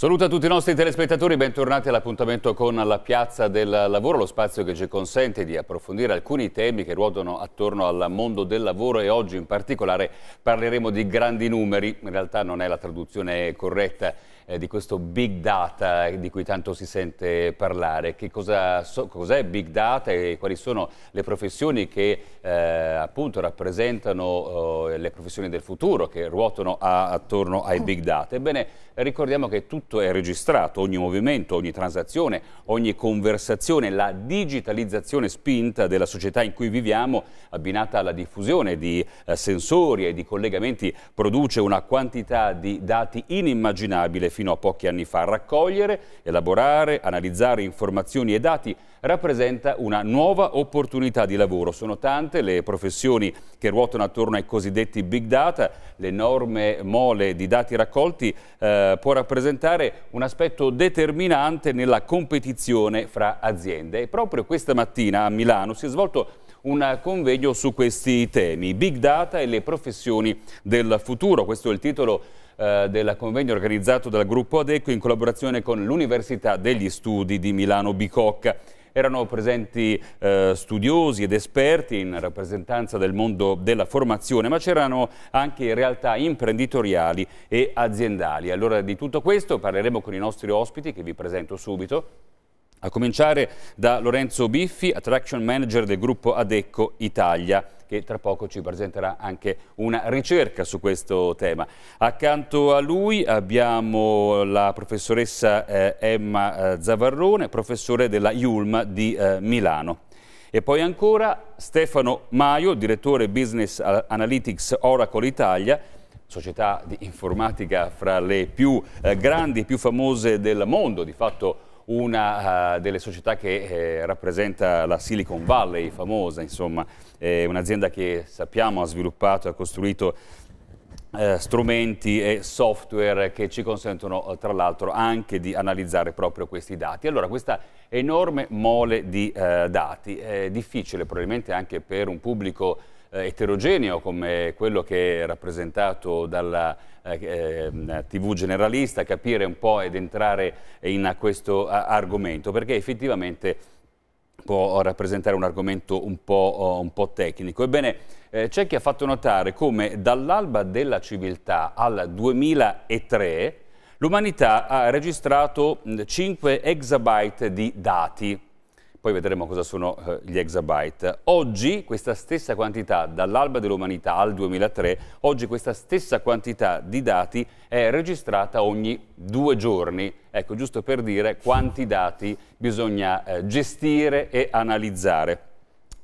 Saluto a tutti i nostri telespettatori, bentornati all'appuntamento con La Piazza del Lavoro, lo spazio che ci consente di approfondire alcuni temi che ruotano attorno al mondo del lavoro e oggi in particolare parleremo di grandi numeri, in realtà non è la traduzione corretta di questo Big Data di cui tanto si sente parlare. Che cosa cos'è Big Data e quali sono le professioni che appunto rappresentano le professioni del futuro che ruotano attorno ai Big Data? Ebbene, ricordiamo che tutto è registrato, ogni movimento, ogni transazione, ogni conversazione. La digitalizzazione spinta della società in cui viviamo, abbinata alla diffusione di sensori e di collegamenti, produce una quantità di dati inimmaginabile fino a pochi anni fa. Raccogliere, elaborare, analizzare informazioni e dati rappresenta una nuova opportunità di lavoro. Sono tante le professioni che ruotano attorno ai cosiddetti big data. L'enorme mole di dati raccolti può rappresentare un aspetto determinante nella competizione fra aziende. E proprio questa mattina a Milano si è svolto un convegno su questi temi, Big Data e le professioni del futuro. Questo è il titolo del convegno organizzato dal gruppo Adecco in collaborazione con l'Università degli Studi di Milano Bicocca. Erano presenti studiosi ed esperti in rappresentanza del mondo della formazione, ma c'erano anche realtà imprenditoriali e aziendali. Allora di tutto questo parleremo con i nostri ospiti che vi presento subito, a cominciare da Lorenzo Biffi, Attraction Manager del gruppo Adecco Italia, che tra poco ci presenterà anche una ricerca su questo tema. Accanto a lui abbiamo la professoressa Emma Zavarrone, professore della IULM di Milano. E poi ancora Stefano Maio, direttore Business Analytics Oracle Italia, società di informatica fra le più grandi e più famose del mondo, di fatto una delle società che rappresenta la Silicon Valley, famosa, insomma, un'azienda che sappiamo ha sviluppato e ha costruito strumenti e software che ci consentono tra l'altro anche di analizzare proprio questi dati. Allora, questa enorme mole di dati è difficile probabilmente anche per un pubblico eterogeneo come quello che è rappresentato dalla TV generalista, capire un po' ed entrare in questo argomento, perché effettivamente può rappresentare un argomento un po' tecnico. Ebbene, c'è chi ha fatto notare come dall'alba della civiltà al 2003 l'umanità ha registrato 5 exabyte di dati. Poi vedremo cosa sono gli exabyte. Oggi questa stessa quantità, dall'alba dell'umanità al 2003, oggi questa stessa quantità di dati è registrata ogni 2 giorni. Ecco, giusto per dire quanti dati bisogna gestire e analizzare.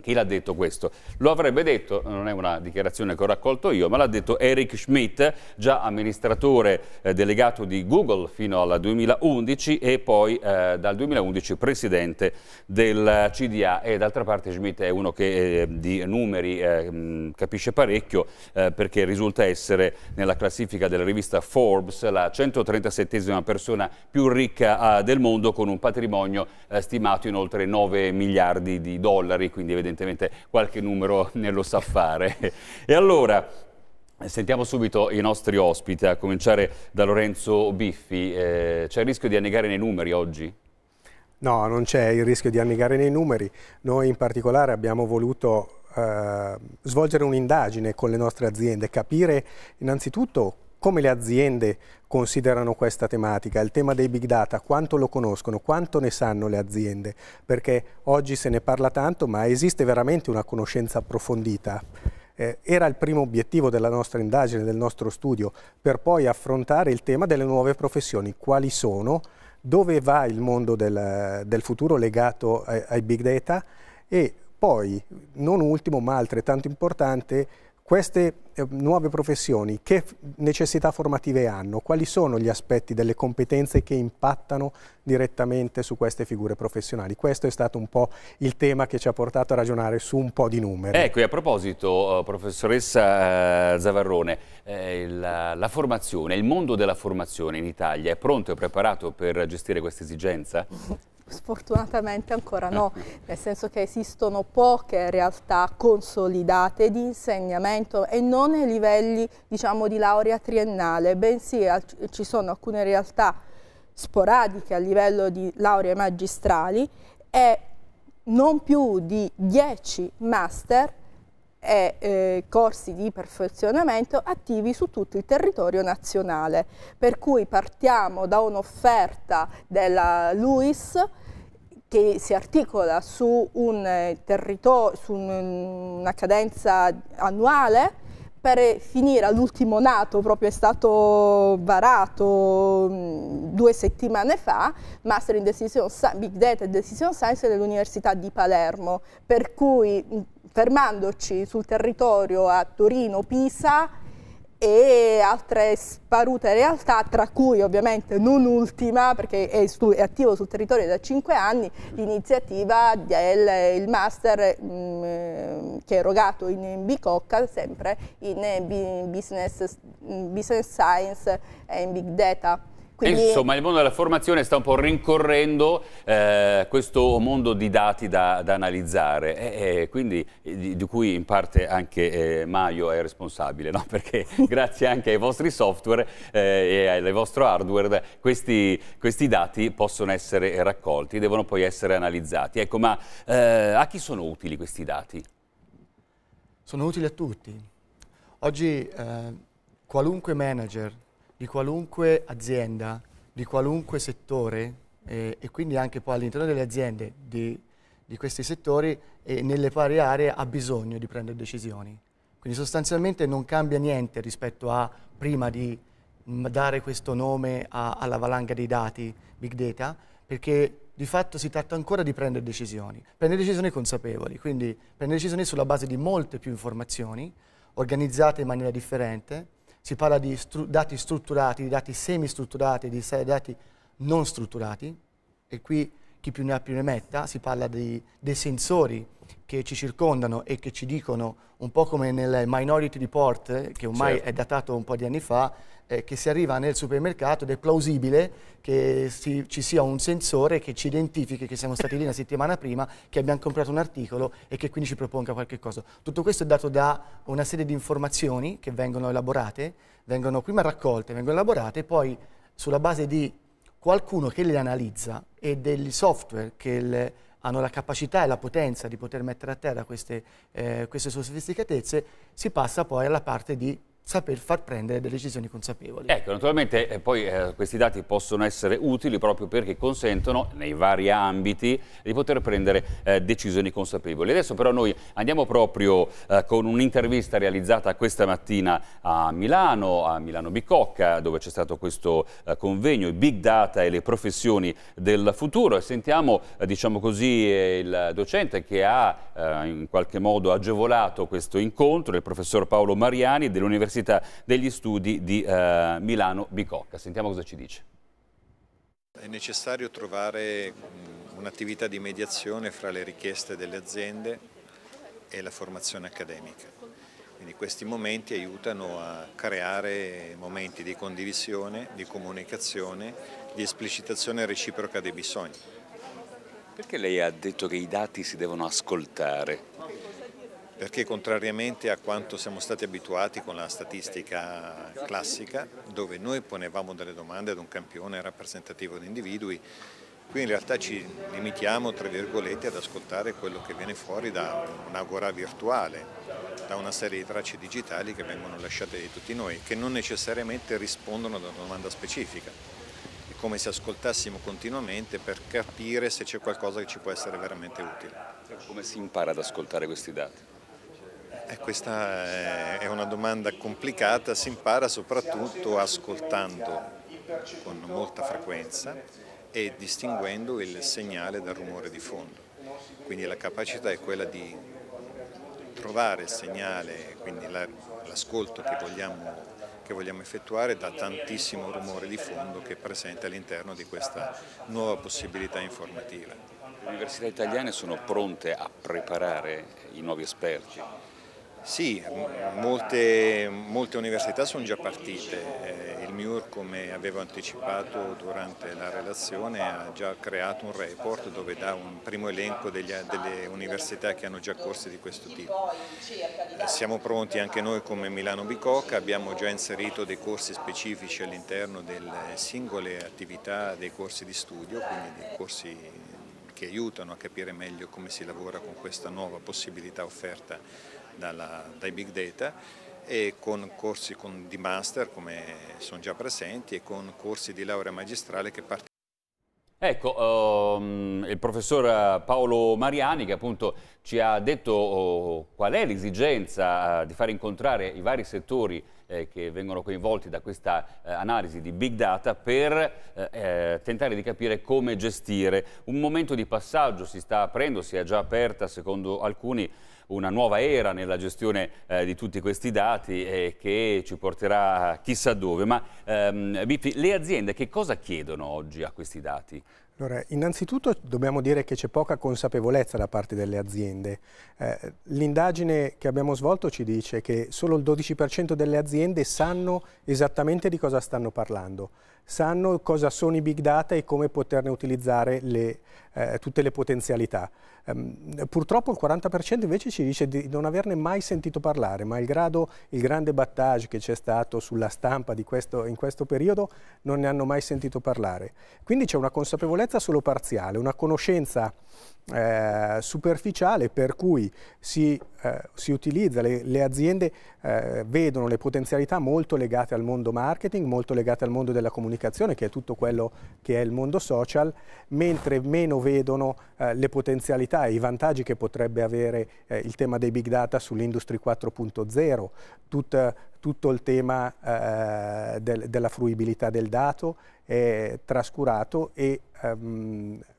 Chi l'ha detto questo? Lo avrebbe detto, non è una dichiarazione che ho raccolto io, ma l'ha detto Eric Schmidt, già amministratore delegato di Google fino al 2011 e poi dal 2011 presidente del CDA. E d'altra parte Schmidt è uno che di numeri capisce parecchio, perché risulta essere nella classifica della rivista Forbes la 137esima persona più ricca del mondo, con un patrimonio stimato in oltre 9 miliardi di dollari, quindi evidentemente qualche numero ne lo sa fare. E allora sentiamo subito i nostri ospiti, a cominciare da Lorenzo Biffi. C'è il rischio di annegare nei numeri oggi? No, non c'è il rischio di annegare nei numeri. Noi in particolare abbiamo voluto svolgere un'indagine con le nostre aziende, capire innanzitutto come le aziende considerano questa tematica, il tema dei big data, quanto lo conoscono, quanto ne sanno le aziende, perché oggi se ne parla tanto, ma esiste veramente una conoscenza approfondita. Era il primo obiettivo della nostra indagine, del nostro studio, per poi affrontare il tema delle nuove professioni, quali sono, dove va il mondo del futuro legato ai big data e poi, non ultimo, ma altrettanto importante, queste nuove professioni che necessità formative hanno? Quali sono gli aspetti delle competenze che impattano direttamente su queste figure professionali? Questo è stato un po' il tema che ci ha portato a ragionare su un po' di numeri. Ecco, e a proposito, professoressa Zavarrone, la formazione, il mondo della formazione in Italia è pronto e preparato per gestire questa esigenza? Sfortunatamente ancora no, nel senso che esistono poche realtà consolidate di insegnamento e non ai livelli, diciamo, di laurea triennale, bensì ci sono alcune realtà sporadiche a livello di lauree magistrali e non più di 10 master e corsi di perfezionamento attivi su tutto il territorio nazionale. Per cui partiamo da un'offerta della LUISS che si articola su un territorio, su una cadenza annuale, per finire all'ultimo nato, proprio è stato varato 2 settimane fa, Master in Big Data e Decision Science dell'Università di Palermo, per cui fermandoci sul territorio a Torino, Pisa e altre sparute realtà, tra cui ovviamente non ultima, perché è attivo sul territorio da 5 anni, l'iniziativa del Master che è erogato in Bicocca, sempre in business science e in big data. Quindi, insomma, il mondo della formazione sta un po' rincorrendo questo mondo di dati da analizzare, quindi, di cui in parte anche Maio è responsabile, no? Perché grazie anche ai vostri software e al vostro hardware questi dati possono essere raccolti, devono poi essere analizzati. Ecco, ma a chi sono utili questi dati? Sono utili a tutti. Oggi qualunque manager di qualunque azienda, di qualunque settore e quindi anche poi all'interno delle aziende di questi settori e nelle varie aree ha bisogno di prendere decisioni. Quindi sostanzialmente non cambia niente rispetto a prima di dare questo nome alla valanga dei dati Big Data, perché di fatto si tratta ancora di prendere decisioni consapevoli, quindi prendere decisioni sulla base di molte più informazioni organizzate in maniera differente. Si parla di dati strutturati, di dati semistrutturati, di dati non strutturati, e qui chi più ne ha più ne metta. Si parla dei sensori che ci circondano e che ci dicono, un po' come nel Minority Report, che ormai certo, è datato un po' di anni fa, che si arriva nel supermercato ed è plausibile che ci sia un sensore che ci identifichi che siamo stati lì una settimana prima, che abbiamo comprato un articolo e che quindi ci proponga qualche cosa. Tutto questo è dato da una serie di informazioni che vengono elaborate, vengono prima raccolte, vengono elaborate, poi sulla base di qualcuno che le analizza e degli software che hanno la capacità e la potenza di poter mettere a terra queste sofisticatezze, si passa poi alla parte di saper far prendere delle decisioni consapevoli. Ecco, naturalmente poi questi dati possono essere utili proprio perché consentono, nei vari ambiti, di poter prendere decisioni consapevoli. Adesso però noi andiamo proprio con un'intervista realizzata questa mattina a Milano Bicocca, dove c'è stato questo convegno, Big Data e le professioni del futuro, e sentiamo, diciamo così, il docente che ha in qualche modo agevolato questo incontro, il professor Paolo Mariani dell'Università degli Studi di Milano Bicocca. Sentiamo cosa ci dice. È necessario trovare un'attività di mediazione fra le richieste delle aziende e la formazione accademica. Quindi questi momenti aiutano a creare momenti di condivisione, di comunicazione, di esplicitazione reciproca dei bisogni. Perché lei ha detto che i dati si devono ascoltare? Perché contrariamente a quanto siamo stati abituati con la statistica classica, dove noi ponevamo delle domande ad un campione rappresentativo di individui, qui in realtà ci limitiamo, tra virgolette, ad ascoltare quello che viene fuori da un'agorà virtuale, da una serie di tracce digitali che vengono lasciate di tutti noi, che non necessariamente rispondono ad una domanda specifica. È come se ascoltassimo continuamente per capire se c'è qualcosa che ci può essere veramente utile. Come si impara ad ascoltare questi dati? Questa è una domanda complicata. Si impara soprattutto ascoltando con molta frequenza e distinguendo il segnale dal rumore di fondo. Quindi la capacità è quella di trovare il segnale, quindi l'ascolto che vogliamo effettuare da tantissimo rumore di fondo che è presente all'interno di questa nuova possibilità informativa. Le università italiane sono pronte a preparare i nuovi esperti? Sì, molte università sono già partite. Il MIUR, come avevo anticipato durante la relazione, ha già creato un report dove dà un primo elenco delle università che hanno già corsi di questo tipo. Siamo pronti anche noi come Milano Bicocca, abbiamo già inserito dei corsi specifici all'interno delle singole attività dei corsi di studio, quindi dei corsi che aiutano a capire meglio come si lavora con questa nuova possibilità offerta dai Big Data, e con corsi di master come sono già presenti e con corsi di laurea magistrale che partono. Ecco, il professor Paolo Mariani, che appunto ci ha detto qual è l'esigenza di far incontrare i vari settori che vengono coinvolti da questa analisi di Big Data per tentare di capire come gestire. Un momento di passaggio si sta aprendo, si è già aperta secondo alcuni una nuova era nella gestione di tutti questi dati che ci porterà chissà dove, ma Biffi, le aziende che cosa chiedono oggi a questi dati? Allora, innanzitutto dobbiamo dire che c'è poca consapevolezza da parte delle aziende. L'indagine che abbiamo svolto ci dice che solo il 12% delle aziende sanno esattamente di cosa stanno parlando, sanno cosa sono i big data e come poterne utilizzare tutte le potenzialità. Purtroppo il 40% invece ci dice di non averne mai sentito parlare, malgrado il grande battage che c'è stato sulla stampa in questo periodo, non ne hanno mai sentito parlare. Quindi c'è una consapevolezza solo parziale, una conoscenza superficiale, per cui si utilizza, le aziende vedono le potenzialità molto legate al mondo marketing, molto legate al mondo della comunicazione, che è tutto quello che è il mondo social, mentre meno vedono le potenzialità e i vantaggi che potrebbe avere il tema dei big data sull'industria 4.0, tutto il tema della fruibilità del dato è trascurato e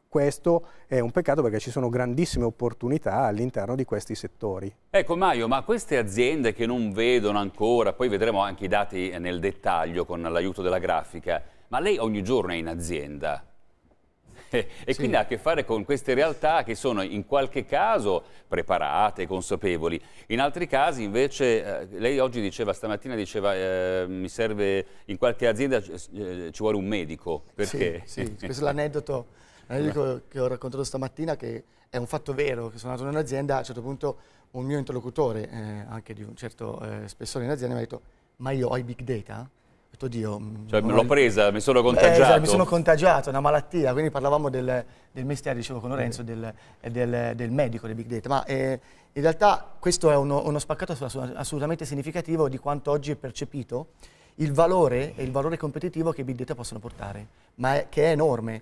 questo è un peccato, perché ci sono grandissime opportunità all'interno di questi settori. Ecco Maio, ma queste aziende che non vedono ancora, poi vedremo anche i dati nel dettaglio con l'aiuto della grafica, ma lei ogni giorno è in azienda e quindi ha a che fare con queste realtà che sono in qualche caso preparate, consapevoli, in altri casi invece lei oggi diceva, stamattina diceva mi serve, in qualche azienda ci vuole un medico, perché? Sì, questo è l'aneddoto che ho raccontato stamattina, che è un fatto vero, che sono andato in un'azienda, a un certo punto un mio interlocutore anche di un certo spessore in azienda mi ha detto: ma io ho i big data? Dio, cioè, l'ho presa, mi sono contagiato. Esatto, mi sono contagiato, una malattia. Quindi parlavamo del mestiere, dicevo con Lorenzo, del medico, del big data. Ma in realtà questo è uno spaccato assolutamente significativo di quanto oggi è percepito il valore e il valore competitivo che i big data possono portare, che è enorme.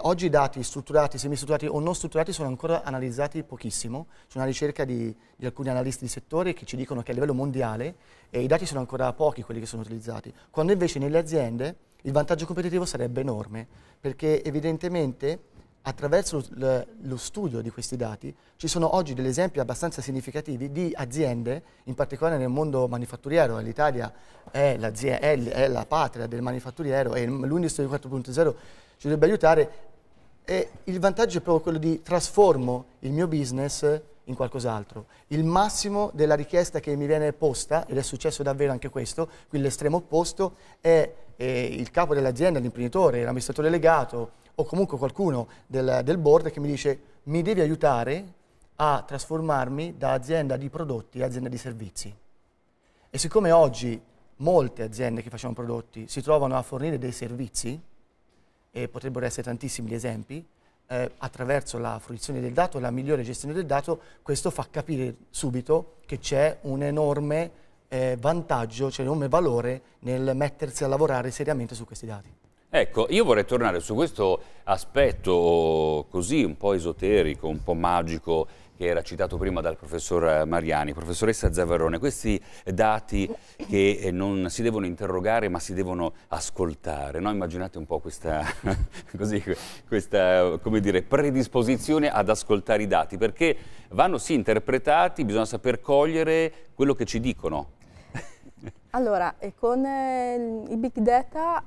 Oggi i dati strutturati, semistrutturati o non strutturati sono ancora analizzati pochissimo. C'è una ricerca di alcuni analisti di settore che ci dicono che a livello mondiale i dati sono ancora pochi quelli che sono utilizzati, quando invece nelle aziende il vantaggio competitivo sarebbe enorme, perché evidentemente attraverso lo studio di questi dati ci sono oggi degli esempi abbastanza significativi di aziende, in particolare nel mondo manifatturiero. L'Italia è la patria del manifatturiero e l'industria 4.0 ci dovrebbe aiutare, e il vantaggio è proprio quello di trasformo il mio business in qualcos'altro. Il massimo della richiesta che mi viene posta, ed è successo davvero anche questo, qui l'estremo opposto è il capo dell'azienda, l'imprenditore, l'amministratore delegato o comunque qualcuno del board che mi dice: mi devi aiutare a trasformarmi da azienda di prodotti a azienda di servizi. E siccome oggi molte aziende che facevano prodotti si trovano a fornire dei servizi, e potrebbero essere tantissimi gli esempi, attraverso la fruizione del dato e la migliore gestione del dato, questo fa capire subito che c'è un enorme vantaggio, c'è un enorme valore nel mettersi a lavorare seriamente su questi dati. Ecco, io vorrei tornare su questo aspetto così un po' esoterico, un po' magico, che era citato prima dal professor Mariani. Professoressa Zavarrone, questi dati che non si devono interrogare ma si devono ascoltare, no? Immaginate un po' questa come dire, predisposizione ad ascoltare i dati, perché vanno sì interpretati, bisogna saper cogliere quello che ci dicono. Allora, e con i big data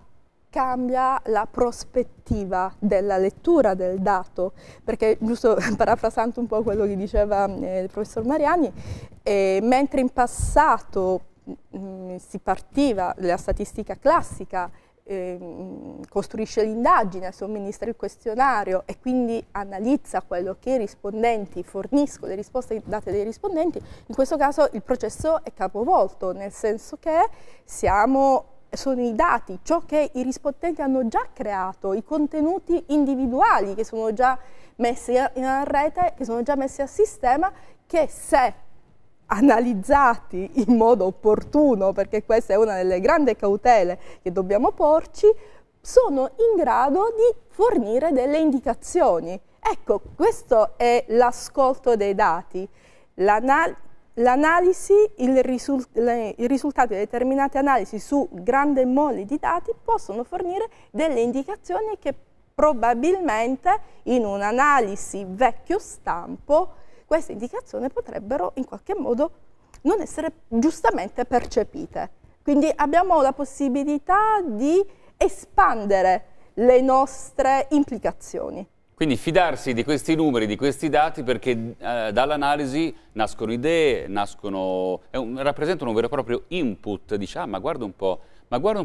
cambia la prospettiva della lettura del dato, perché, giusto parafrasando un po' quello che diceva il professor Mariani, mentre in passato si partiva dalla statistica classica, costruisce l'indagine, somministra il questionario e quindi analizza quello che i rispondenti forniscono, le risposte date dai rispondenti. In questo caso il processo è capovolto, nel senso che sono i dati, ciò che i rispondenti hanno già creato, i contenuti individuali che sono già messi in rete, che sono già messi a sistema, che se analizzati in modo opportuno, perché questa è una delle grandi cautele che dobbiamo porci, sono in grado di fornire delle indicazioni. Ecco, questo è l'ascolto dei dati. L'analisi, i risultati di determinate analisi su grandi molli di dati possono fornire delle indicazioni che probabilmente in un'analisi vecchio stampo queste indicazioni potrebbero in qualche modo non essere giustamente percepite. Quindi abbiamo la possibilità di espandere le nostre implicazioni. Quindi fidarsi di questi numeri, di questi dati, perché dall'analisi nascono idee, rappresentano un vero e proprio input. Dici, ah, ma guarda un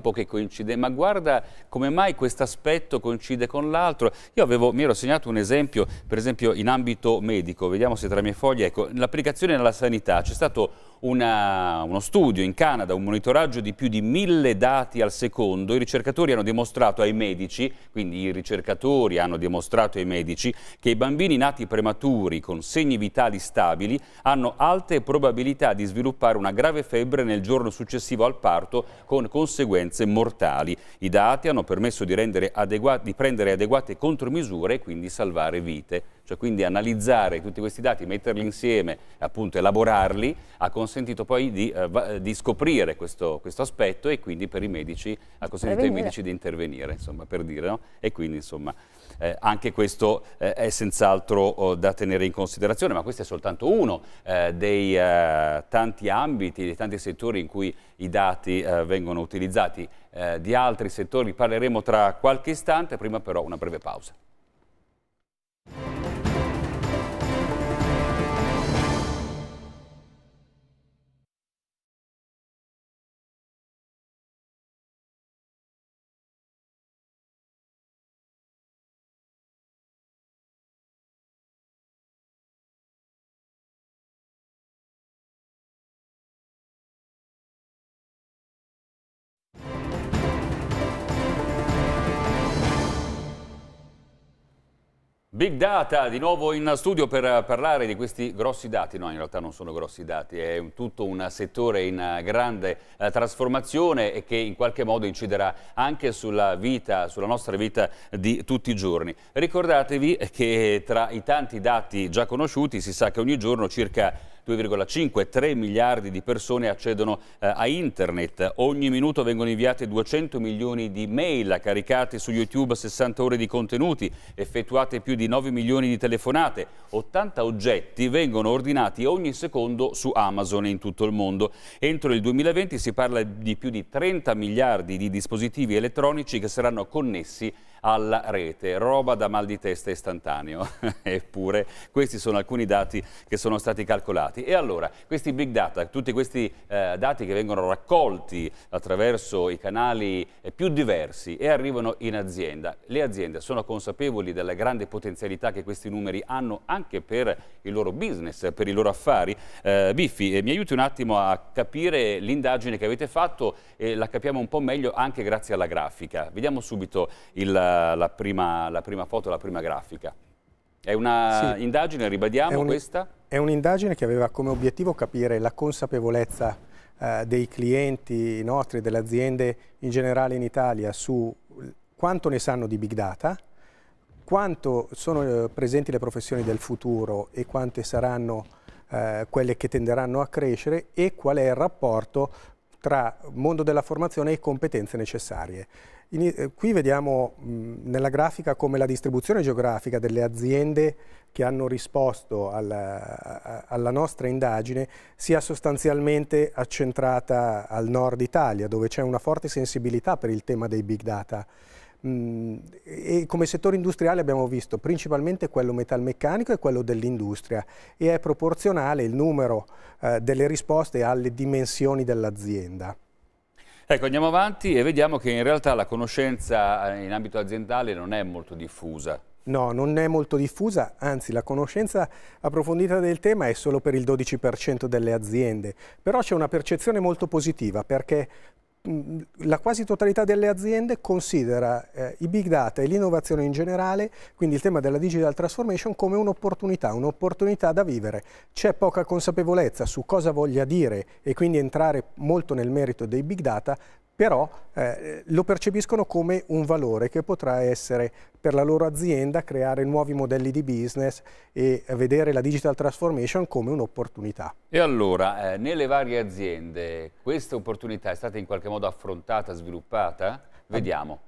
po' che coincide, ma guarda come mai questo aspetto coincide con l'altro. Io mi ero segnato un esempio, per esempio in ambito medico, vediamo se tra le mie foglie, ecco, l'applicazione nella sanità, c'è stato uno studio in Canada, un monitoraggio di più di 1000 dati al secondo. I ricercatori hanno dimostrato ai medici, che i bambini nati prematuri con segni vitali stabili hanno alte probabilità di sviluppare una grave febbre nel giorno successivo al parto, con conseguenze mortali. I dati hanno permesso di prendere adeguate contromisure e quindi salvare vite. Cioè, quindi analizzare tutti questi dati, metterli insieme, appunto elaborarli, ha consentito poi di scoprire questo aspetto, e quindi per i medici ha consentito ai medici di intervenire, insomma, per dire, no? E quindi, insomma, anche questo è senz'altro da tenere in considerazione, ma questo è soltanto uno dei tanti ambiti, dei tanti settori in cui i dati vengono utilizzati. Di altri settori parleremo tra qualche istante, prima però una breve pausa. Big Data, di nuovo in studio per parlare di questi grossi dati. No, in realtà non sono grossi dati, è tutto un settore in grande trasformazione e che in qualche modo inciderà anche sulla nostra vita di tutti i giorni. Ricordatevi che tra i tanti dati già conosciuti si sa che ogni giorno circa 2,5-3 miliardi di persone accedono a internet, ogni minuto vengono inviate 200 milioni di mail, caricate su YouTube 60 ore di contenuti, effettuate più di 9 milioni di telefonate, 80 oggetti vengono ordinati ogni secondo su Amazon in tutto il mondo. Entro il 2020 si parla di più di 30 miliardi di dispositivi elettronici che saranno connessi alla rete, roba da mal di testa istantaneo. Eppure questi sono alcuni dati che sono stati calcolati. E allora, questi big data, tutti questi dati che vengono raccolti attraverso i canali più diversi e arrivano in azienda, le aziende sono consapevoli della grande potenzialità che questi numeri hanno anche per il loro business, per i loro affari. Biffi, mi aiuti un attimo a capire l'indagine che avete fatto, e la capiamo un po' meglio anche grazie alla grafica. Vediamo subito la prima foto, la prima grafica. È una indagine, ribadiamo, questa? È un'indagine che aveva come obiettivo capire la consapevolezza dei clienti nostri, delle aziende in generale in Italia, su quanto ne sanno di big data, quanto sono presenti le professioni del futuro e quante saranno quelle che tenderanno a crescere, e qual è il rapporto tra mondo della formazione e competenze necessarie. Qui vediamo nella grafica come la distribuzione geografica delle aziende che hanno risposto alla nostra indagine sia sostanzialmente accentrata al nord Italia, dove c'è una forte sensibilità per il tema dei big data, E come settore industriale abbiamo visto principalmente quello metalmeccanico e quello dell'industria, e è proporzionale il numero delle risposte alle dimensioni dell'azienda. Ecco, andiamo avanti e vediamo che in realtà la conoscenza in ambito aziendale non è molto diffusa. No, non è molto diffusa, anzi la conoscenza approfondita del tema è solo per il 12% delle aziende, però c'è una percezione molto positiva perché la quasi totalità delle aziende considera i big data e l'innovazione in generale, quindi il tema della digital transformation, come un'opportunità da vivere. C'è poca consapevolezza su cosa voglia dire e quindi entrare molto nel merito dei big data, però lo percepiscono come un valore che potrà essere per la loro azienda creare nuovi modelli di business e vedere la digital transformation come un'opportunità. E allora, nelle varie aziende questa opportunità è stata in qualche modo affrontata, sviluppata? Vediamo.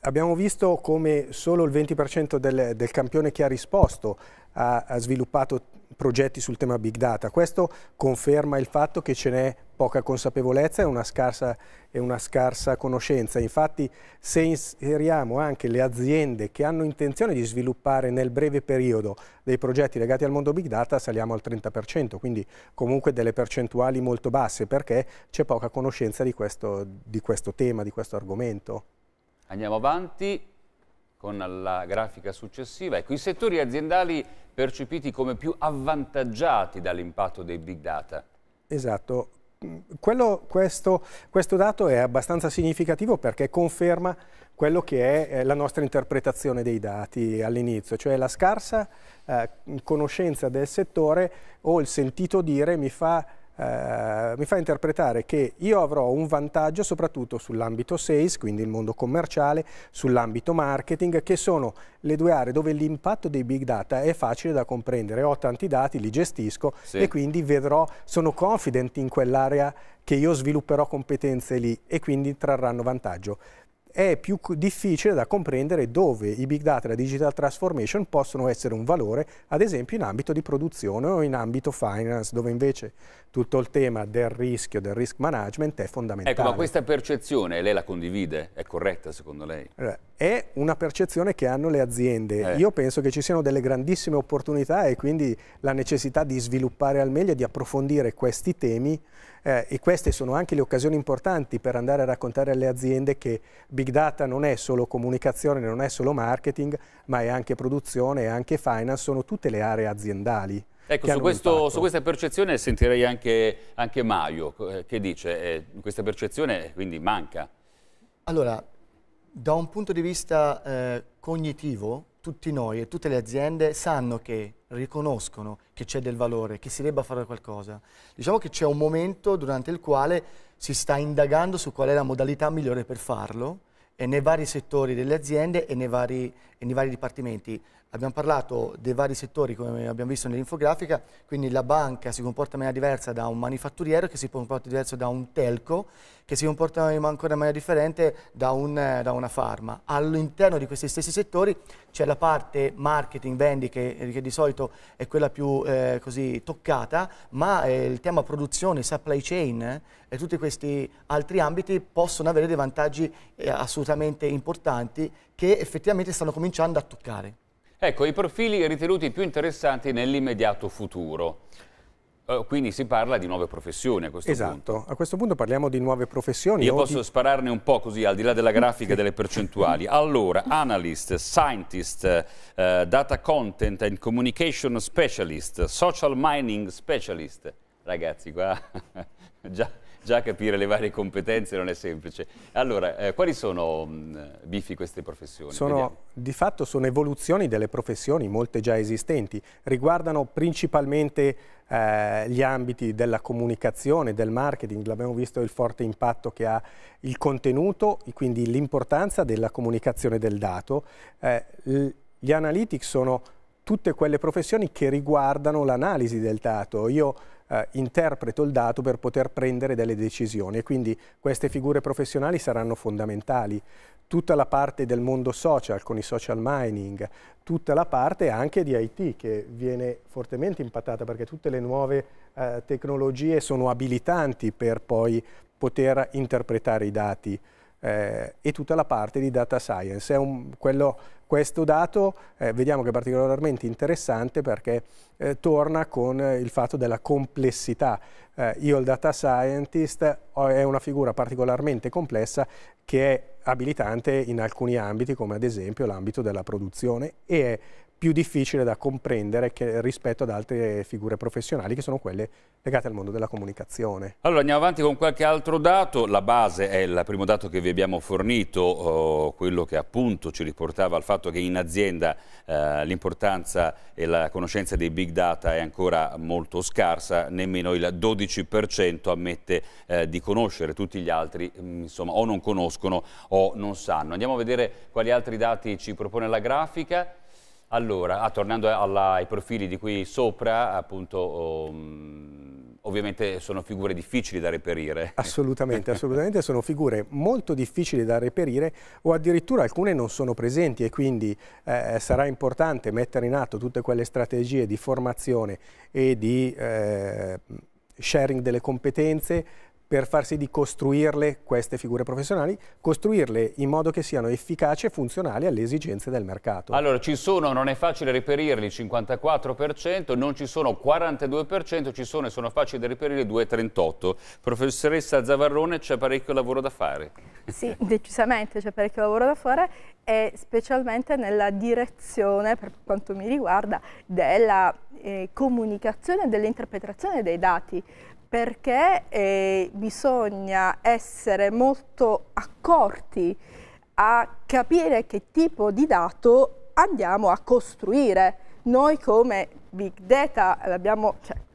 Abbiamo visto come solo il 20% del campione che ha risposto ha sviluppato progetti sul tema big data. Questo conferma il fatto che ce n'è poca consapevolezza e una scarsa conoscenza. Infatti, se inseriamo anche le aziende che hanno intenzione di sviluppare nel breve periodo dei progetti legati al mondo big data, saliamo al 30%, quindi comunque delle percentuali molto basse, perché c'è poca conoscenza di questo tema, di questo argomento. Andiamo avanti con la grafica successiva. Ecco, i settori aziendali percepiti come più avvantaggiati dall'impatto dei big data. Esatto. Questo dato è abbastanza significativo perché conferma quello che è la nostra interpretazione dei dati all'inizio, cioè la scarsa conoscenza del settore o il sentito dire mi fa interpretare che io avrò un vantaggio soprattutto sull'ambito sales, quindi il mondo commerciale, sull'ambito marketing, che sono le due aree dove l'impatto dei big data è facile da comprendere. Ho tanti dati, li gestisco, sì, e quindi sono confident in quell'area che io svilupperò competenze lì e quindi trarranno vantaggio. È più difficile da comprendere dove i big data e la digital transformation possono essere un valore, ad esempio in ambito di produzione o in ambito finance, dove invece tutto il tema del rischio, del risk management è fondamentale. Ecco, ma questa percezione, lei la condivide? È corretta secondo lei? È una percezione che hanno le aziende. Io penso che ci siano delle grandissime opportunità e quindi la necessità di sviluppare al meglio e di approfondire questi temi, e queste sono anche le occasioni importanti per andare a raccontare alle aziende che big data non è solo comunicazione, non è solo marketing, ma è anche produzione, è anche finance, sono tutte le aree aziendali. Ecco, su questa percezione sentirei anche Maio, che dice questa percezione quindi manca. Allora, da un punto di vista cognitivo, tutti noi e tutte le aziende sanno che riconoscono che c'è del valore, che si debba fare qualcosa. Diciamo che c'è un momento durante il quale si sta indagando su qual è la modalità migliore per farlo, e nei vari settori delle aziende e nei vari dipartimenti. Abbiamo parlato dei vari settori, come abbiamo visto nell'infografica, quindi la banca si comporta in maniera diversa da un manifatturiero, che si comporta diverso da un telco, che si comporta ancora in maniera differente da una farma. All'interno di questi stessi settori c'è la parte marketing, vendi, che di solito è quella più così toccata, ma il tema produzione, supply chain e tutti questi altri ambiti possono avere dei vantaggi assolutamente importanti che effettivamente stanno cominciando a toccare. Ecco, i profili ritenuti più interessanti nell'immediato futuro. Quindi si parla di nuove professioni a questo punto. Esatto, a questo punto parliamo di nuove professioni. Io posso spararne un po' così, al di là della grafica e delle percentuali. Allora, analyst, scientist, data content and communication specialist, social mining specialist. Ragazzi, qua già capire le varie competenze non è semplice. Allora, quali sono, Biffi, queste professioni? Di fatto sono evoluzioni delle professioni, molte già esistenti. Riguardano principalmente gli ambiti della comunicazione, del marketing. L'abbiamo visto il forte impatto che ha il contenuto e quindi l'importanza della comunicazione del dato. Gli analytics sono tutte quelle professioni che riguardano l'analisi del dato. Io interpreto il dato per poter prendere delle decisioni e quindi queste figure professionali saranno fondamentali. Tutta la parte del mondo social con i social mining, tutta la parte anche di IT che viene fortemente impattata perché tutte le nuove tecnologie sono abilitanti per poi poter interpretare i dati. e tutta la parte di data science. È questo dato vediamo che è particolarmente interessante perché torna con il fatto della complessità. Io il data scientist è una figura particolarmente complessa che è abilitante in alcuni ambiti, come ad esempio l'ambito della produzione, e è più difficile da comprendere rispetto ad altre figure professionali che sono quelle legate al mondo della comunicazione. Allora andiamo avanti con qualche altro dato. La base è il primo dato che vi abbiamo fornito, quello che appunto ci riportava al fatto che in azienda l'importanza e la conoscenza dei big data è ancora molto scarsa, nemmeno il 12% ammette di conoscere, tutti gli altri insomma o non conoscono o non sanno. Andiamo a vedere quali altri dati ci propone la grafica. Allora, tornando ai profili di qui sopra, appunto, ovviamente sono figure difficili da reperire. Assolutamente, assolutamente, sono figure molto difficili da reperire o addirittura alcune non sono presenti, e quindi sarà importante mettere in atto tutte quelle strategie di formazione e di sharing delle competenze per far sì di costruirle queste figure professionali, costruirle in modo che siano efficaci e funzionali alle esigenze del mercato. Allora ci sono, non è facile reperirli, 54%, non ci sono 42%, ci sono e sono facili da reperire 2,38%. Professoressa Zavarrone, c'è parecchio lavoro da fare. Sì, decisamente c'è parecchio lavoro da fare, e specialmente nella direzione, per quanto mi riguarda, della comunicazione e dell'interpretazione dei dati, perché bisogna essere molto accorti a capire che tipo di dato andiamo a costruire. Noi come Big Data,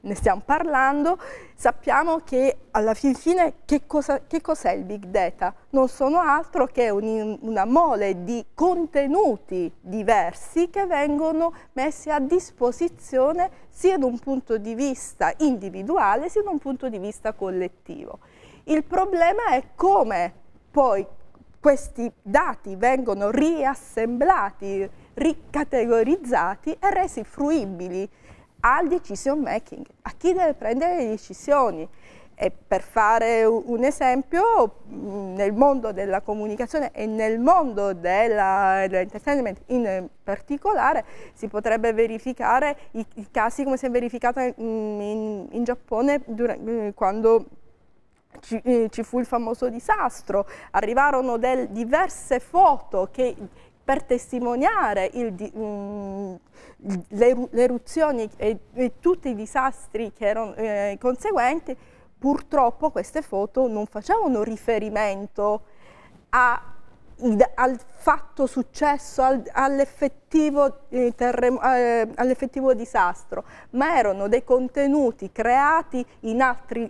ne stiamo parlando, sappiamo che alla fin fine che cos'è il Big Data? Non sono altro che una mole di contenuti diversi che vengono messi a disposizione sia da un punto di vista individuale sia da un punto di vista collettivo. Il problema è come poi questi dati vengono riassemblati, ricategorizzati e resi fruibili al decision making, a chi deve prendere le decisioni. E per fare un esempio, nel mondo della comunicazione e nel mondo dell'entertainment in particolare, si potrebbe verificare i casi come si è verificato in Giappone quando ci fu il famoso disastro. Arrivarono diverse foto che per testimoniare le eruzioni e tutti i disastri che erano conseguenti. Purtroppo queste foto non facevano riferimento al fatto successo, all'effettivo disastro, ma erano dei contenuti creati in altri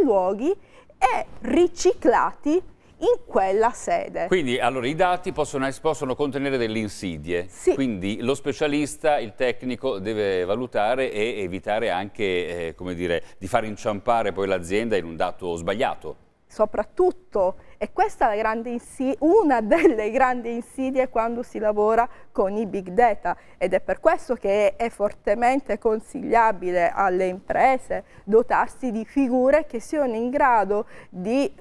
luoghi e riciclati in quella sede. Quindi allora i dati possono contenere delle insidie, sì. Quindi lo specialista, il tecnico deve valutare e evitare anche come dire, di far inciampare poi l'azienda in un dato sbagliato. Soprattutto, e questa è una delle grandi insidie quando si lavora con i big data, ed è per questo che è fortemente consigliabile alle imprese dotarsi di figure che siano in grado di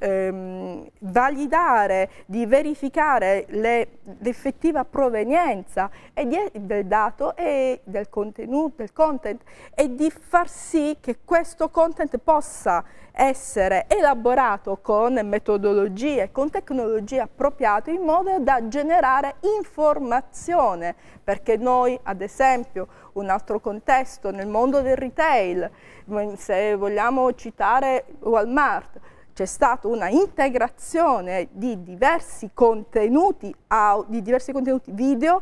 validare, di verificare l'effettiva provenienza del dato e del contenuto, del content, e di far sì che questo content possa essere elaborato con metodologie e con tecnologie appropriate in modo da generare informazione, perché noi ad esempio un altro contesto nel mondo del retail, se vogliamo citare Walmart, c'è stata una integrazione di diversi contenuti video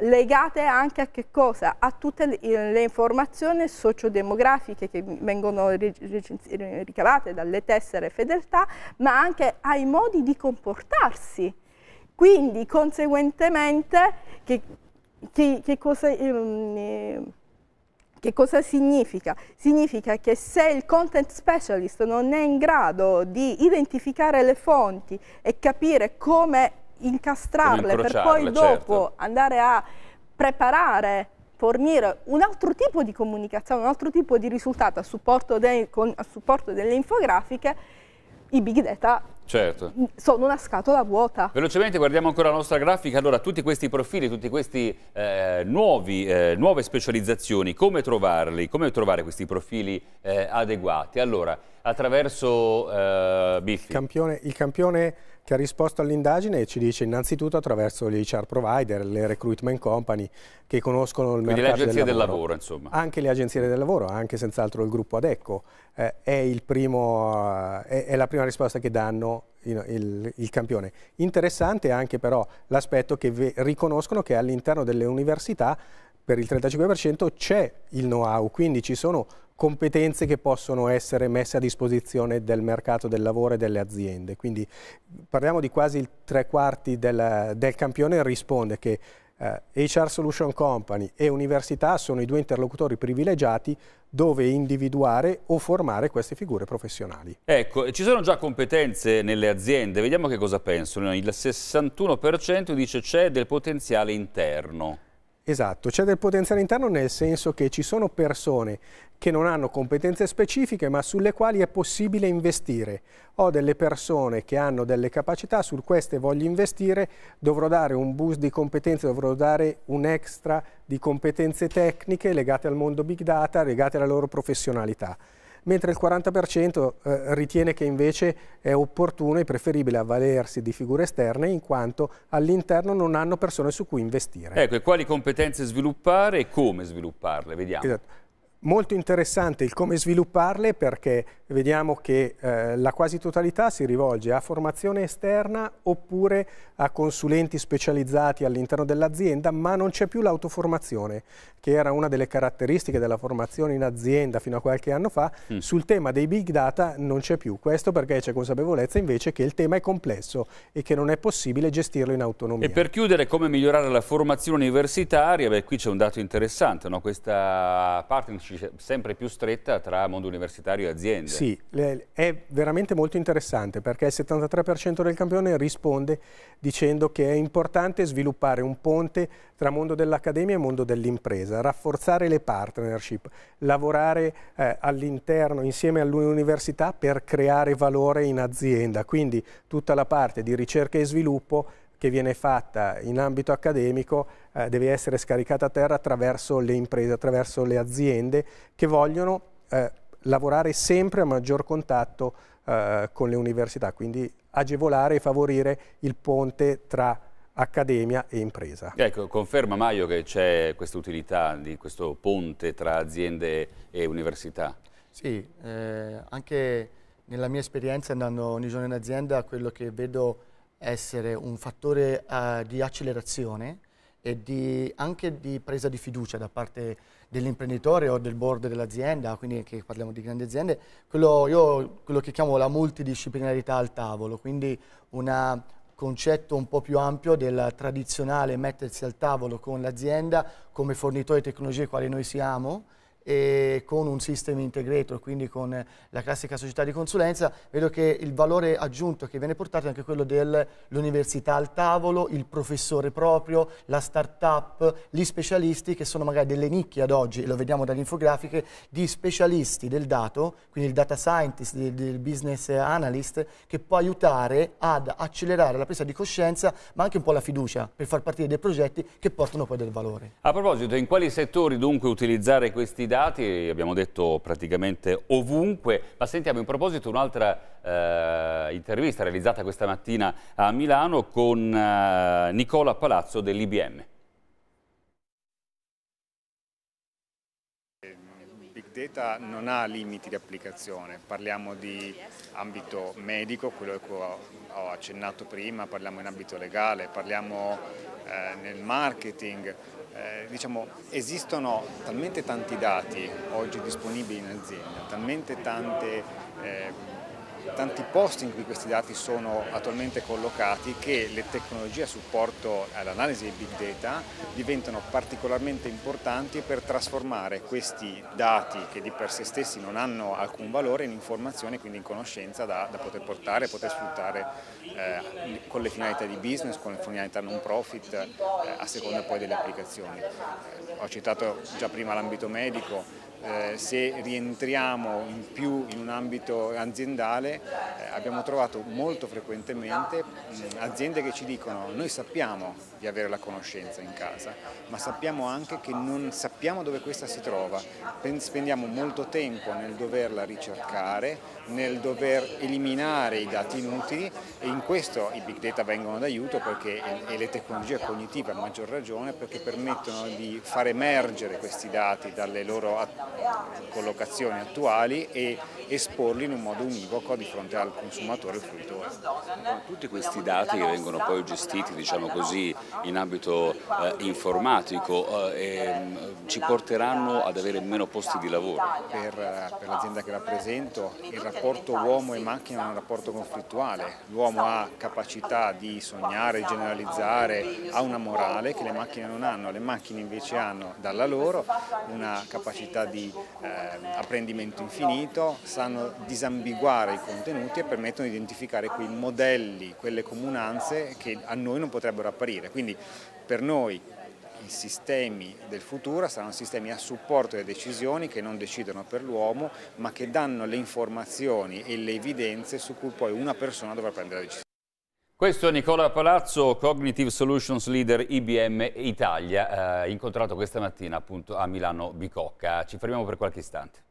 legate anche a che cosa? A tutte le informazioni sociodemografiche che vengono ricavate dalle tessere fedeltà, ma anche ai modi di comportarsi. Quindi conseguentemente che cosa significa? Significa che se il content specialist non è in grado di identificare le fonti e capire come incastrarle per poi dopo, certo, andare a preparare, fornire un altro tipo di comunicazione, un altro tipo di risultato a supporto delle infografiche, i big data Certo. Sono una scatola vuota. Velocemente guardiamo ancora la nostra grafica. Allora, tutti questi profili, tutte queste nuove specializzazioni, come trovarli? Come trovare questi profili adeguati? Allora, attraverso Biffi. Il campione che ha risposto all'indagine ci dice innanzitutto attraverso gli HR provider, le recruitment company che conoscono il mercato del lavoro. Quindi le agenzie del lavoro, insomma. Anche le agenzie del lavoro, anche senz'altro il gruppo Adecco. È la prima risposta che danno il campione. Interessante anche però l'aspetto che riconoscono che all'interno delle università per il 35% c'è il know-how, quindi ci sono competenze che possono essere messe a disposizione del mercato del lavoro e delle aziende. Quindi parliamo di quasi il 3/4 del campione risponde che HR Solution Company e università sono i due interlocutori privilegiati dove individuare o formare queste figure professionali. Ecco, ci sono già competenze nelle aziende, vediamo che cosa pensano. Il 61% dice c'è del potenziale interno. Esatto, c'è del potenziale interno nel senso che ci sono persone che non hanno competenze specifiche ma sulle quali è possibile investire. Ho delle persone che hanno delle capacità, su queste voglio investire, dovrò dare un boost di competenze, dovrò dare un extra di competenze tecniche legate al mondo Big Data, legate alla loro professionalità. Mentre il 40% ritiene che invece è opportuno e preferibile avvalersi di figure esterne in quanto all'interno non hanno persone su cui investire. Ecco, e quali competenze sviluppare e come svilupparle? Vediamo. Esatto. Molto interessante il come svilupparle perché vediamo che la quasi totalità si rivolge a formazione esterna oppure a consulenti specializzati all'interno dell'azienda, ma non c'è più l'autoformazione, che era una delle caratteristiche della formazione in azienda fino a qualche anno fa. Sul tema dei big data non c'è più, questo perché c'è consapevolezza invece che il tema è complesso e che non è possibile gestirlo in autonomia. E per chiudere, come migliorare la formazione universitaria? Beh, qui c'è un dato interessante, no? Questa partnership sempre più stretta tra mondo universitario e aziende. Sì, è veramente molto interessante perché il 73% del campione risponde dicendo che è importante sviluppare un ponte tra mondo dell'accademia e mondo dell'impresa, rafforzare le partnership, lavorare all'interno insieme all'università per creare valore in azienda, quindi tutta la parte di ricerca e sviluppo che viene fatta in ambito accademico deve essere scaricata a terra attraverso le imprese, attraverso le aziende che vogliono lavorare sempre a maggior contatto con le università, quindi agevolare e favorire il ponte tra accademia e impresa. Ecco, conferma Maio che c'è questa utilità di questo ponte tra aziende e università? Sì, anche nella mia esperienza andando ogni giorno in azienda quello che vedo essere un fattore di accelerazione e anche di presa di fiducia da parte dell'imprenditore o del board dell'azienda, quindi anche parliamo di grandi aziende, quello che chiamo la multidisciplinarità al tavolo, quindi un concetto un po' più ampio del tradizionale mettersi al tavolo con l'azienda come fornitore di tecnologie quali noi siamo, e con un system integrator, quindi con la classica società di consulenza, vedo che il valore aggiunto che viene portato è anche quello dell'università al tavolo, il professore proprio, la start-up, gli specialisti che sono magari delle nicchie ad oggi, lo vediamo dalle infografiche, di specialisti del dato, quindi il data scientist, del business analyst, che può aiutare ad accelerare la presa di coscienza, ma anche un po' la fiducia per far partire dei progetti che portano poi del valore. A proposito, in quali settori dunque utilizzare questi dati? Abbiamo detto praticamente ovunque, ma sentiamo in proposito un'altra intervista realizzata questa mattina a Milano con Nicola Palazzo dell'IBM. Big Data non ha limiti di applicazione, parliamo di ambito medico, quello a cui ho accennato prima, parliamo in ambito legale, parliamo nel marketing. Diciamo, esistono talmente tanti dati oggi disponibili in azienda, talmente tanti posti in cui questi dati sono attualmente collocati che le tecnologie a supporto all'analisi dei big data diventano particolarmente importanti per trasformare questi dati che di per sé stessi non hanno alcun valore in informazione, quindi in conoscenza da poter portare, poter sfruttare con le finalità di business, con le finalità non profit, a seconda poi delle applicazioni. Ho citato già prima l'ambito medico. se rientriamo in più in un ambito aziendale, abbiamo trovato molto frequentemente aziende che ci dicono: noi sappiamo di avere la conoscenza in casa, ma sappiamo anche che non sappiamo dove questa si trova, spendiamo molto tempo nel doverla ricercare, nel dover eliminare i dati inutili, e in questo i big data vengono d'aiuto, perché e le tecnologie cognitive a maggior ragione, perché permettono di far emergere questi dati dalle loro collocazioni attuali e esporli in un modo univoco di fronte al consumatore e al fruitore. Tutti questi dati che vengono poi gestiti, diciamo così, in ambito informatico ci porteranno ad avere meno posti di lavoro. Per l'azienda che rappresento il rapporto uomo e macchina è un rapporto conflittuale. L'uomo ha capacità di sognare, generalizzare, ha una morale che le macchine non hanno. Le macchine invece hanno dalla loro una capacità di apprendimento infinito, sanno disambiguare i contenuti e permettono di identificare quei modelli, quelle comunanze che a noi non potrebbero apparire. Quindi per noi i sistemi del futuro saranno sistemi a supporto delle decisioni, che non decidono per l'uomo, ma che danno le informazioni e le evidenze su cui poi una persona dovrà prendere la decisione. Questo è Nicola Palazzo, Cognitive Solutions Leader IBM Italia, incontrato questa mattina appunto a Milano Bicocca. Ci fermiamo per qualche istante.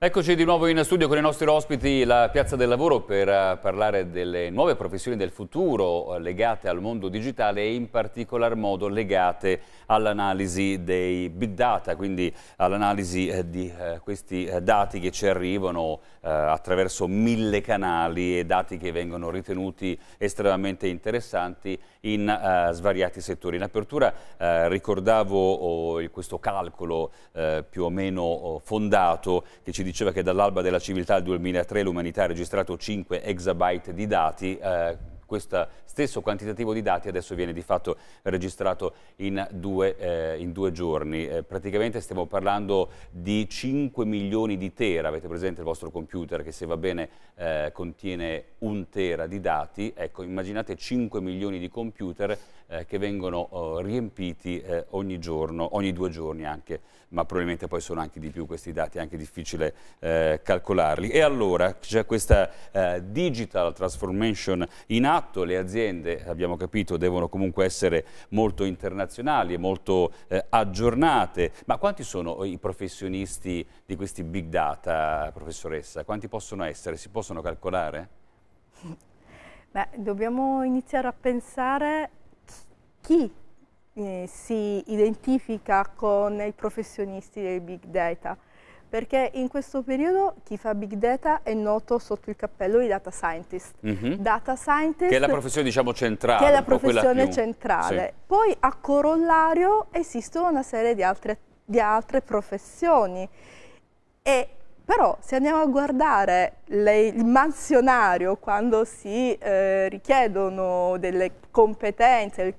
Eccoci di nuovo in studio con i nostri ospiti La Piazza del Lavoro per parlare delle nuove professioni del futuro legate al mondo digitale e in particolar modo legate all'analisi dei big data, quindi all'analisi di questi dati che ci arrivano attraverso 1000 canali e dati che vengono ritenuti estremamente interessanti in svariati settori. In apertura ricordavo questo calcolo più o meno fondato che ci diceva che dall'alba della civiltà al 2003 l'umanità ha registrato 5 exabyte di dati. Questo stesso quantitativo di dati adesso viene di fatto registrato in due giorni. Praticamente stiamo parlando di 5 milioni di tera. Avete presente il vostro computer che, se va bene, contiene 1 tera di dati. Ecco, immaginate 5 milioni di computer che vengono riempiti ogni giorno, ogni 2 giorni anche, ma probabilmente poi sono anche di più questi dati, è anche difficile calcolarli. E allora c'è questa digital transformation in atto. Le aziende, abbiamo capito, devono comunque essere molto internazionali e molto aggiornate, ma quanti sono i professionisti di questi big data, professoressa? Quanti possono essere? Si possono calcolare? Beh, dobbiamo iniziare a pensare chi si identifica con i professionisti dei big data, perché in questo periodo chi fa big data è noto sotto il cappello di data scientist. Data scientist, che è la professione, diciamo, centrale. Che è la professione centrale. Sì. Poi a corollario esistono una serie di altre professioni. E però se andiamo a guardare il mansionario, quando si richiedono delle competenze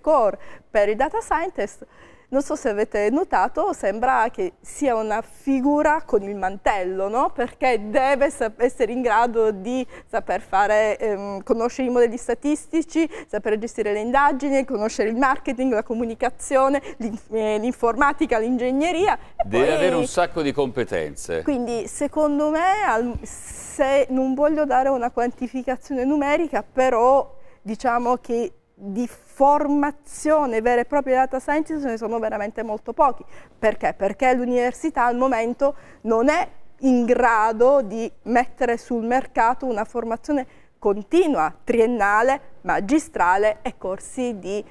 core per il data scientist, non so se avete notato, sembra che sia una figura con il mantello, no? Perché deve essere in grado di saper fare, conoscere i modelli statistici, saper gestire le indagini, conoscere il marketing, la comunicazione, l'informatica, l'ingegneria. Deve avere un sacco di competenze. Quindi secondo me, se non voglio dare una quantificazione numerica, però diciamo che di formazione vera e propria data scientist ne sono veramente molto pochi. Perché? Perché l'università al momento non è in grado di mettere sul mercato una formazione continua, triennale, magistrale e corsi di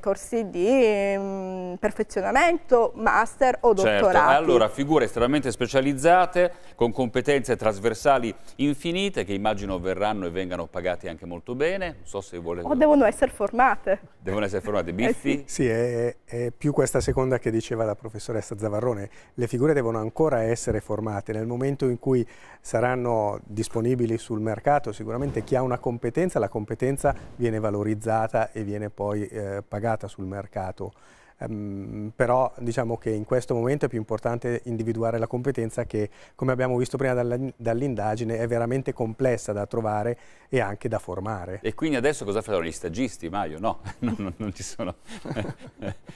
corsi di perfezionamento, master o dottorato. Certo, allora figure estremamente specializzate con competenze trasversali infinite che immagino verranno e vengano pagate anche molto bene. Non so se vuole... O devono essere formate. Devono essere formate, Biffi? Sì, è più questa seconda che diceva la professoressa Zavarrone. Le figure devono ancora essere formate. Nel momento in cui saranno disponibili sul mercato, sicuramente chi ha una competenza, la competenza viene valorizzata e viene poi pagata sul mercato, però diciamo che in questo momento è più importante individuare la competenza che, come abbiamo visto prima dall'indagine, è veramente complessa da trovare e anche da formare. E quindi adesso cosa faranno gli stagisti, Maio? No, non ci sono,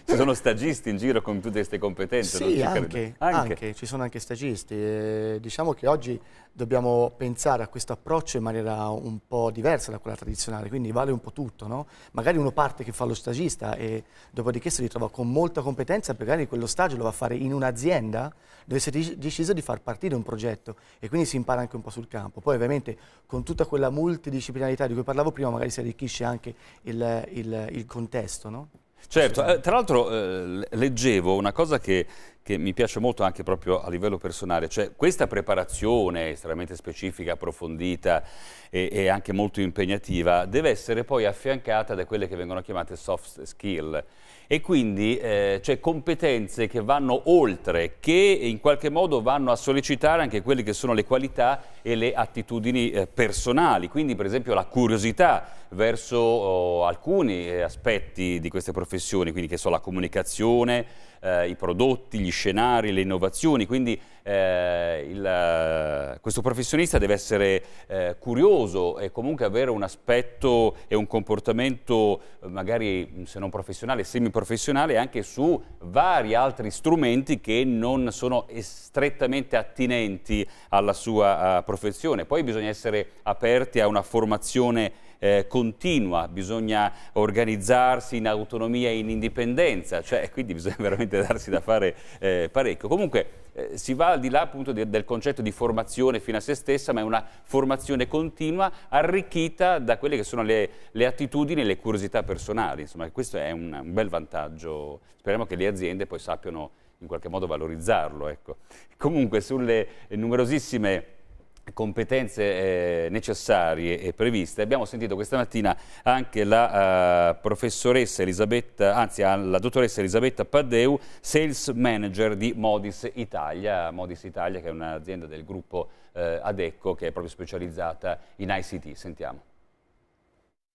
ci sono stagisti in giro con tutte queste competenze. Sì, non ci anche ci sono anche stagisti, diciamo che oggi dobbiamo pensare a questo approccio in maniera un po' diversa da quella tradizionale, quindi vale un po' tutto, no? Magari uno parte che fa lo stagista e dopodiché si ritrova con molta competenza, magari quello stagio lo va a fare in un'azienda dove si è deciso di far partire un progetto e quindi si impara anche un po' sul campo. Poi ovviamente con tutta quella multidisciplinarità di cui parlavo prima magari si arricchisce anche il contesto, no? Certo, tra l'altro leggevo una cosa che mi piace molto anche proprio a livello personale, cioè questa preparazione estremamente specifica, approfondita e anche molto impegnativa deve essere poi affiancata da quelle che vengono chiamate soft skill e quindi cioè competenze che vanno oltre, che in qualche modo vanno a sollecitare anche quelle che sono le qualità e le attitudini personali, quindi per esempio la curiosità verso alcuni aspetti di queste professioni, quindi che so, la comunicazione, i prodotti, gli scenari, le innovazioni, quindi questo professionista deve essere curioso e comunque avere un aspetto e un comportamento magari se non professionale, semiprofessionale anche su vari altri strumenti che non sono strettamente attinenti alla sua professione. Poi bisogna essere aperti a una formazione continua, bisogna organizzarsi in autonomia e in indipendenza, cioè quindi bisogna veramente darsi da fare parecchio. Comunque si va al di là appunto del concetto di formazione fino a se stessa, ma è una formazione continua arricchita da quelle che sono le attitudini e le curiosità personali, insomma questo è un bel vantaggio, speriamo che le aziende poi sappiano in qualche modo valorizzarlo, ecco. Comunque sulle numerosissime competenze necessarie e previste. Abbiamo sentito questa mattina anche la professoressa Elisabetta, anzi la dottoressa Elisabetta Paddeu, Sales Manager di Modis Italia. Modis Italia che è un'azienda del gruppo Adecco che è proprio specializzata in ICT. Sentiamo.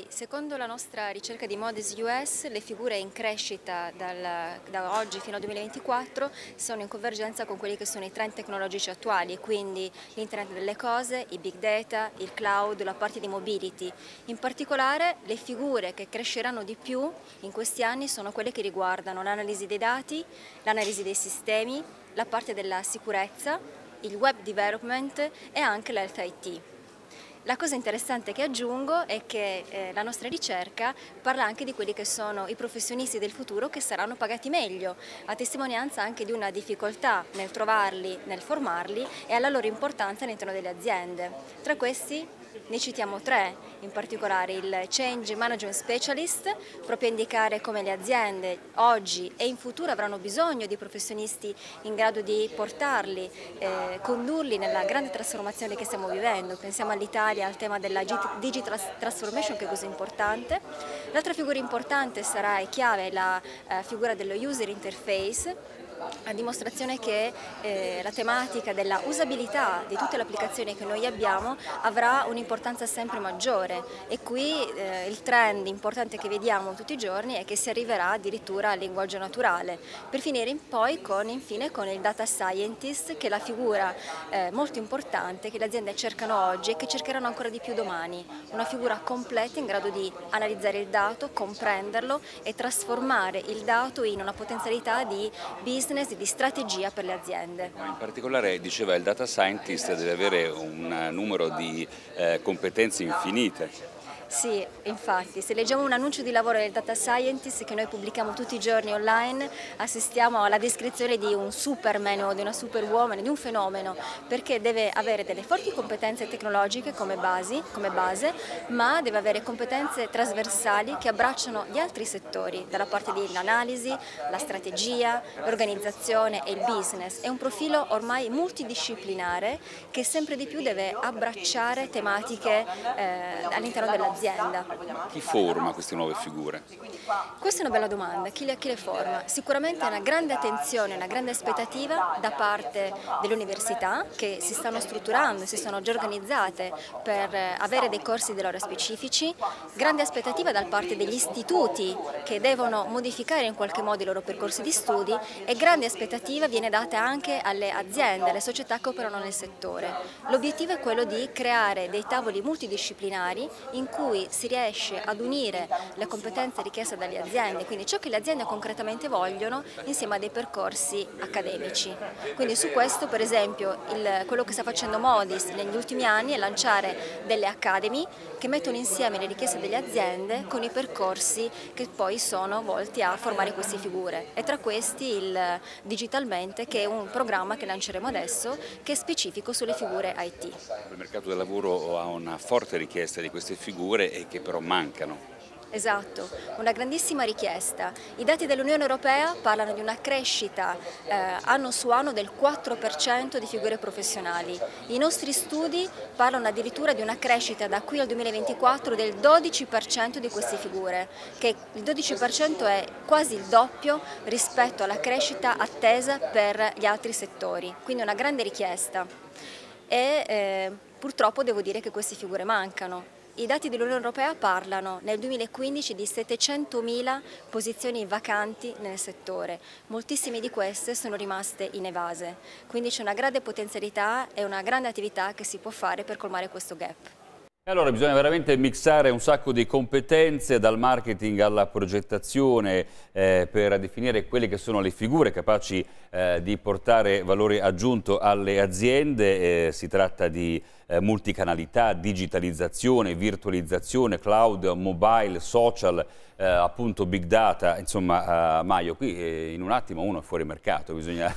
Secondo la nostra ricerca di Modis US, le figure in crescita da oggi fino al 2024 sono in convergenza con quelli che sono i trend tecnologici attuali, quindi l'internet delle cose, i big data, il cloud, la parte di mobility. In particolare le figure che cresceranno di più in questi anni sono quelle che riguardano l'analisi dei dati, l'analisi dei sistemi, la parte della sicurezza, il web development e anche l'health IT. La cosa interessante che aggiungo è che la nostra ricerca parla anche di quelli che sono i professionisti del futuro che saranno pagati meglio, a testimonianza anche di una difficoltà nel trovarli, nel formarli e alla loro importanza all'interno delle aziende. Tra questi ne citiamo tre, in particolare il Change Management Specialist, proprio a indicare come le aziende oggi e in futuro avranno bisogno di professionisti in grado di portarli, condurli nella grande trasformazione che stiamo vivendo. Pensiamo all'Italia, al tema della digital transformation che è così importante. L'altra figura importante sarà e chiave la figura dello user interface, a dimostrazione che la tematica della usabilità di tutte le applicazioni che noi abbiamo avrà un'importanza sempre maggiore e qui il trend importante che vediamo tutti i giorni è che si arriverà addirittura al linguaggio naturale, per finire poi infine con il data scientist, che è la figura molto importante che le aziende cercano oggi e che cercheranno ancora di più domani, una figura completa in grado di analizzare il dato, comprenderlo e trasformare il dato in una potenzialità di business, di strategia per le aziende. In particolare diceva il data scientist deve avere un numero di competenze infinite. Sì, infatti, se leggiamo un annuncio di lavoro del data scientist che noi pubblichiamo tutti i giorni online, assistiamo alla descrizione di un superman o di una superwoman, di un fenomeno, perché deve avere delle forti competenze tecnologiche come base, ma deve avere competenze trasversali che abbracciano gli altri settori, dalla parte dell'analisi, la strategia, l'organizzazione e il business. È un profilo ormai multidisciplinare che sempre di più deve abbracciare tematiche all'interno della azienda. Chi forma queste nuove figure? Questa è una bella domanda, chi le forma? Sicuramente è una grande attenzione, una grande aspettativa da parte delle università che si stanno strutturando, si sono già organizzate per avere dei corsi di laurea specifici, grande aspettativa da parte degli istituti che devono modificare in qualche modo i loro percorsi di studi e grande aspettativa viene data anche alle aziende, alle società che operano nel settore. L'obiettivo è quello di creare dei tavoli multidisciplinari in cui si riesce ad unire le competenze richieste dalle aziende, quindi ciò che le aziende concretamente vogliono insieme a dei percorsi accademici. Quindi su questo, per esempio, quello che sta facendo Modis negli ultimi anni è lanciare delle academy che mettono insieme le richieste delle aziende con i percorsi che poi sono volti a formare queste figure. E tra questi il Digitalmente, che è un programma che lanceremo adesso, che è specifico sulle figure IT. Il mercato del lavoro ha una forte richiesta di queste figure e che però mancano. Esatto, una grandissima richiesta. I dati dell'Unione Europea parlano di una crescita anno su anno del 4% di figure professionali. I nostri studi parlano addirittura di una crescita da qui al 2024 del 12% di queste figure, che il 12% è quasi il doppio rispetto alla crescita attesa per gli altri settori, quindi una grande richiesta. E purtroppo devo dire che queste figure mancano. I dati dell'Unione Europea parlano nel 2015 di 700.000 posizioni vacanti nel settore, moltissime di queste sono rimaste inevase, quindi c'è una grande potenzialità e una grande attività che si può fare per colmare questo gap. Allora bisogna veramente mixare un sacco di competenze dal marketing alla progettazione per definire quelle che sono le figure capaci di portare valore aggiunto alle aziende, si tratta di multicanalità, digitalizzazione, virtualizzazione, cloud, mobile, social, appunto big data, insomma Maio, qui in un attimo uno è fuori mercato, bisogna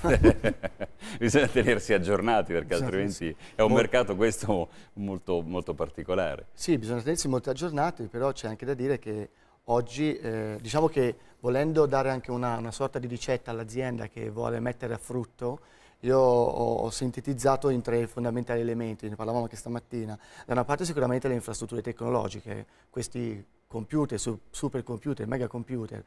tenersi aggiornati perché altrimenti è un mercato questo molto, molto particolare. Sì, bisogna tenersi molto aggiornati, però c'è anche da dire che oggi diciamo che volendo dare anche una sorta di ricetta all'azienda che vuole mettere a frutto, io ho sintetizzato in tre fondamentali elementi, ne parlavamo anche stamattina. Da una parte sicuramente le infrastrutture tecnologiche, questi computer, supercomputer, megacomputer,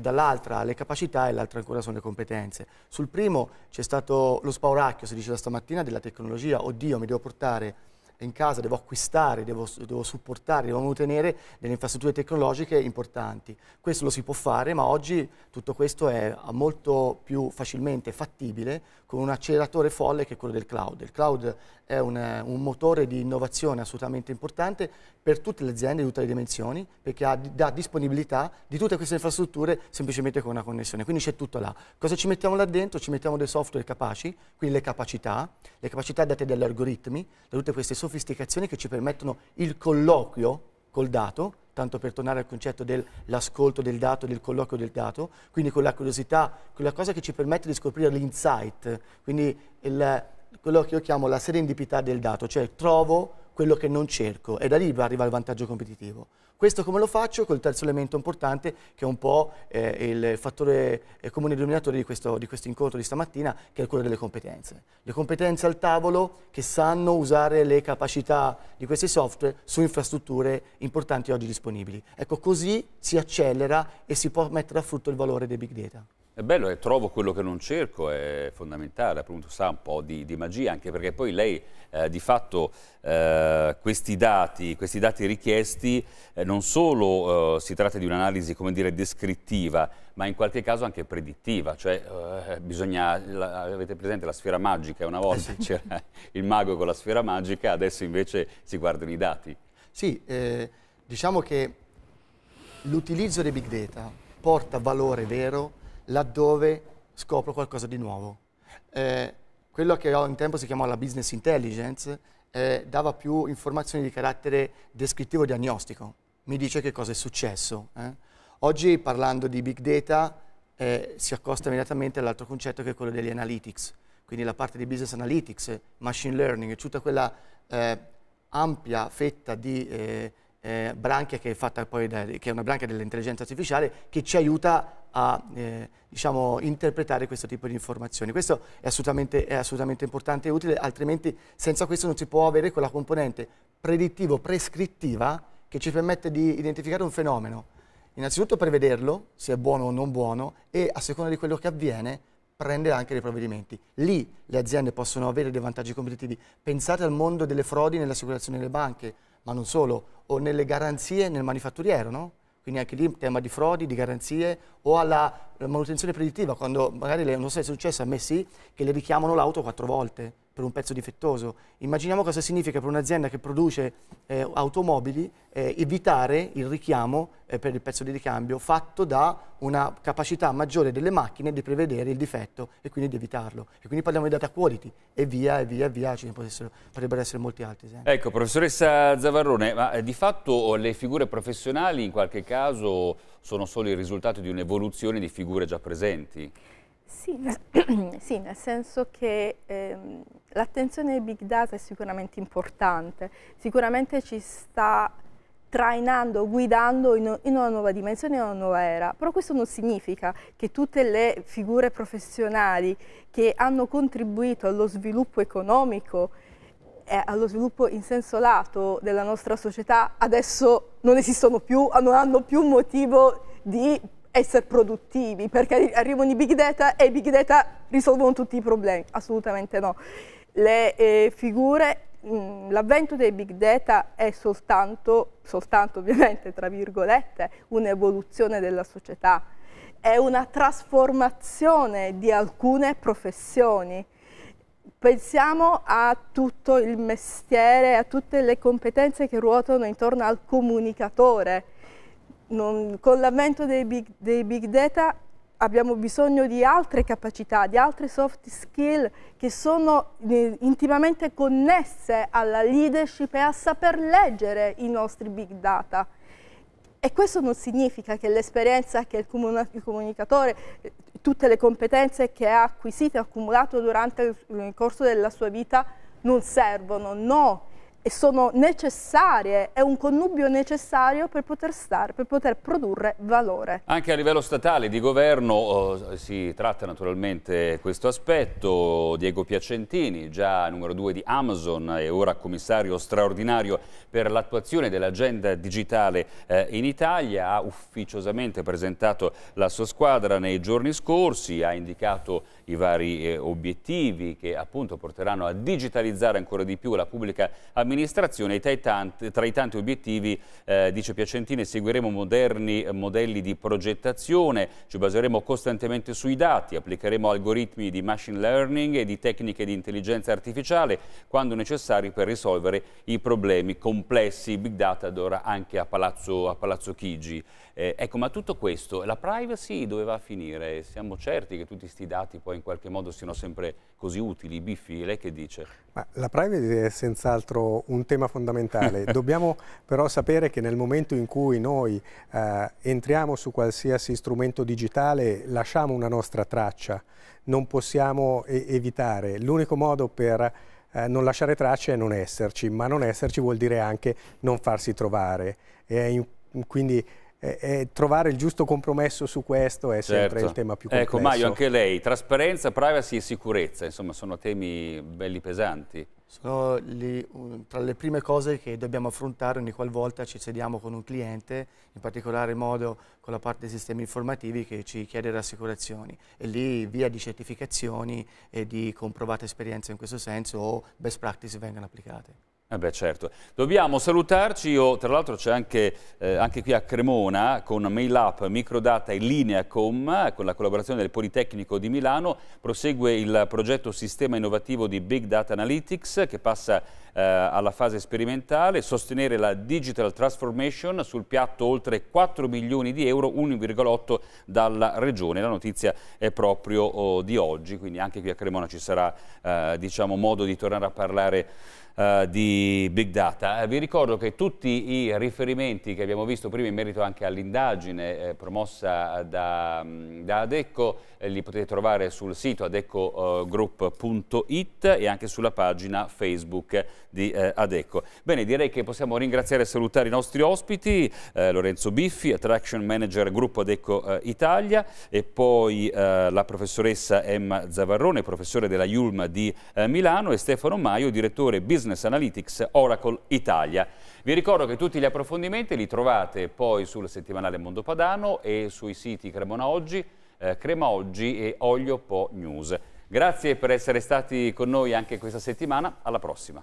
dall'altra le capacità e l'altra ancora sono le competenze. Sul primo c'è stato lo spauracchio, si diceva stamattina, della tecnologia. Oddio, mi devo portare in casa, devo acquistare, devo supportare, devo mantenere delle infrastrutture tecnologiche importanti. Questo lo si può fare, ma oggi tutto questo è molto più facilmente fattibile con un acceleratore folle che è quello del cloud. Il cloud è un motore di innovazione assolutamente importante per tutte le aziende di tutte le dimensioni, perché dà disponibilità di tutte queste infrastrutture semplicemente con una connessione. Quindi c'è tutto là. Cosa ci mettiamo là dentro? Ci mettiamo dei software capaci, quindi le capacità date dagli algoritmi, da tutte queste sofisticazioni che ci permettono il colloquio col dato, tanto per tornare al concetto dell'ascolto del dato, del colloquio del dato, quindi con la curiosità, quella cosa che ci permette di scoprire l'insight, quindi quello che io chiamo la serendipità del dato, cioè trovo quello che non cerco e da lì arriva il vantaggio competitivo. Questo come lo faccio? Col terzo elemento importante che è un po' il fattore comune denominatore di questo incontro di stamattina, che è quello delle competenze. Le competenze al tavolo che sanno usare le capacità di questi software su infrastrutture importanti oggi disponibili. Ecco, così si accelera e si può mettere a frutto il valore dei big data. È bello, trovo quello che non cerco, è fondamentale, appunto sa un po' di magia, anche perché poi lei di fatto questi dati richiesti non solo si tratta di un'analisi, come dire, descrittiva, ma in qualche caso anche predittiva, cioè avete presente la sfera magica, una volta c'era il mago con la sfera magica, adesso invece si guardano i dati. Sì, diciamo che l'utilizzo dei big data porta valore vero laddove scopro qualcosa di nuovo. Quello che un tempo si chiamava la business intelligence dava più informazioni di carattere descrittivo e diagnostico, mi dice che cosa è successo. Oggi, parlando di Big Data, si accosta immediatamente all'altro concetto che è quello degli analytics, quindi la parte di business analytics, machine learning, tutta quella ampia fetta di branchia che è fatta poi che è una branchia dell'intelligenza artificiale che ci aiuta a diciamo, interpretare questo tipo di informazioni. Questo è assolutamente importante e utile, altrimenti senza questo non si può avere quella componente predittivo-prescrittiva che ci permette di identificare un fenomeno. Innanzitutto prevederlo, se è buono o non buono, e a seconda di quello che avviene prendere anche dei provvedimenti. Lì le aziende possono avere dei vantaggi competitivi. Pensate al mondo delle frodi nelle assicurazioni delle banche, ma non solo, o nelle garanzie nel manifatturiero, no? Quindi anche lì il tema di frodi, di garanzie, o alla manutenzione predittiva, quando magari non so se è successo, a me sì, che le richiamano l'auto 4 volte per un pezzo difettoso. Immaginiamo cosa significa per un'azienda che produce automobili evitare il richiamo per il pezzo di ricambio fatto da una capacità maggiore delle macchine di prevedere il difetto e quindi di evitarlo. E quindi parliamo di data quality e via, ce ne potrebbero essere molti altri esempi. Ecco, professoressa Zavarrone, ma di fatto le figure professionali in qualche caso sono solo il risultato di un'evoluzione di figure già presenti? Sì, nel senso che l'attenzione ai big data è sicuramente importante, sicuramente ci sta trainando, guidando in una nuova dimensione, in una nuova era, però questo non significa che tutte le figure professionali che hanno contribuito allo sviluppo economico e allo sviluppo in senso lato della nostra società adesso non esistono più, non hanno più motivo di essere produttivi, perché arrivano i big data e i big data risolvono tutti i problemi. Assolutamente no. Le figure, l'avvento dei big data è soltanto ovviamente, tra virgolette, un'evoluzione della società, è una trasformazione di alcune professioni. Pensiamo a tutto il mestiere, a tutte le competenze che ruotano intorno al comunicatore. Con l'avvento dei big data abbiamo bisogno di altre capacità, di altre soft skill che sono intimamente connesse alla leadership e a saper leggere i nostri big data. E questo non significa che l'esperienza che il comunicatore, tutte le competenze che ha acquisito e accumulato durante il corso della sua vita non servono, no. E sono necessarie, è un connubio necessario per poter stare, per poter produrre valore. Anche a livello statale di governo si tratta naturalmente questo aspetto. Diego Piacentini, già numero 2 di Amazon e ora commissario straordinario per l'attuazione dell'agenda digitale in Italia, ha ufficiosamente presentato la sua squadra nei giorni scorsi, ha indicato i vari obiettivi che appunto porteranno a digitalizzare ancora di più la pubblica amministrazione. E tra i tanti obiettivi, dice Piacentini, seguiremo moderni modelli di progettazione, ci baseremo costantemente sui dati, applicheremo algoritmi di machine learning e di tecniche di intelligenza artificiale quando necessari per risolvere i problemi complessi. Big data ad ora anche a Palazzo Chigi. Ecco, ma tutto questo, la privacy dove va a finire? Siamo certi che tutti questi dati poi in qualche modo siano sempre così utili? Biffi, lei che dice? Ma la privacy è senz'altro un tema fondamentale. Dobbiamo però sapere che nel momento in cui noi entriamo su qualsiasi strumento digitale lasciamo una nostra traccia, non possiamo evitare. L'unico modo per non lasciare tracce è non esserci, ma non esserci vuol dire anche non farsi trovare. Quindi trovare il giusto compromesso su questo è sempre il tema più complesso. Ecco, Maio, anche lei, trasparenza, privacy e sicurezza, insomma sono temi belli pesanti. Sono tra le prime cose che dobbiamo affrontare ogni qualvolta ci sediamo con un cliente, in particolare modo con la parte dei sistemi informativi che ci chiede rassicurazioni, e lì via di certificazioni e di comprovata esperienza in questo senso o best practice vengano applicate. Eh beh, certo. Dobbiamo salutarci, io tra l'altro c'è anche qui a Cremona con MailUp, Microdata e Lineacom, con la collaborazione del Politecnico di Milano, prosegue il progetto Sistema Innovativo di Big Data Analytics che passa alla fase sperimentale, sostenere la digital transformation sul piatto oltre 4 milioni di euro, 1,8 dalla Regione. La notizia è proprio di oggi, quindi anche qui a Cremona ci sarà diciamo, modo di tornare a parlare di Big Data. Vi ricordo che tutti i riferimenti che abbiamo visto prima in merito anche all'indagine promossa da Adecco li potete trovare sul sito adeccogroup.it e anche sulla pagina Facebook di Adecco. Bene, direi che possiamo ringraziare e salutare i nostri ospiti, Lorenzo Biffi, Attraction Manager Gruppo Adecco Italia, e poi la professoressa Emma Zavarrone, professore della IULM di Milano, e Stefano Maio, direttore business Analytics Oracle Italia. Vi ricordo che tutti gli approfondimenti li trovate poi sul settimanale Mondopadano e sui siti Cremona Oggi, Crema Oggi e Olio Po News. Grazie per essere stati con noi anche questa settimana, alla prossima.